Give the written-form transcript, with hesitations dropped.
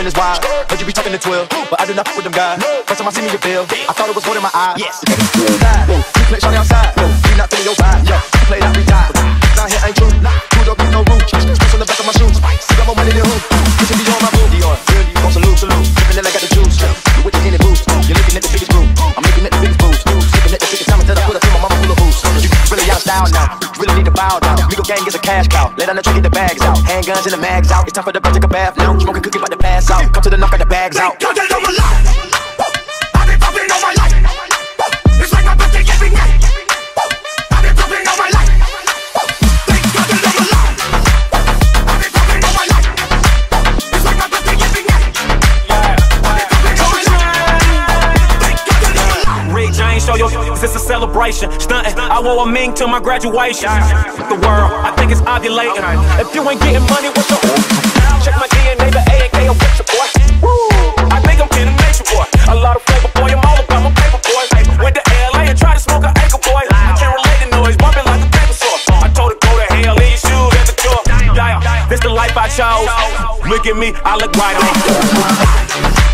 coming is wild. Heard you be talking to 12, but I do nothing with them guys. First time I see me, you feel. I thought it was more than my eyes. Yes, you play shawty outside. You not feeling your vibe. Yo, you play that we die. Down here ain't true. Two don't get no room. Stress on the back of my shoes. See got more money than who? This should be on my booty. Dior, real Dior, salute. Dripping it like I got the juice. You with the skinny boots. You're looking at the biggest boo. I'm looking at the biggest boots. Looking at the biggest time until I put up in my mama full of boots. You really out style now. Really need to bow down. Migo gang is a cash cow. Lay down the track, get the bags out. Handguns and the mags out. It's time for the bird to take a bath now. Smoking cookie by the pass out. Come to the knock, got the bags out. They counting on my life. I've been popping all my life. It's like my birthday every night. I've been popping all my life. They counting on my life. I've been popping all my life. It's like my birthday every night. I've been popping all my life. They counting on my life. Rick James, show your it's a celebration. Stuntin', I wore a mink till my graduation. The world, I think it's ovulating. If you ain't getting money, what's your check my DNA, the A and K, I'm with your boy. Woo, I think I'm getting nature boy. A lot of flavor boy, I'm all about my paper boy. Went to LA and tried to smoke an anchor boy. I can't relate to noise, bumping like a paper saw. I told her go to hell, leave shoes at the door. This the life I chose. Look at me, I look right on.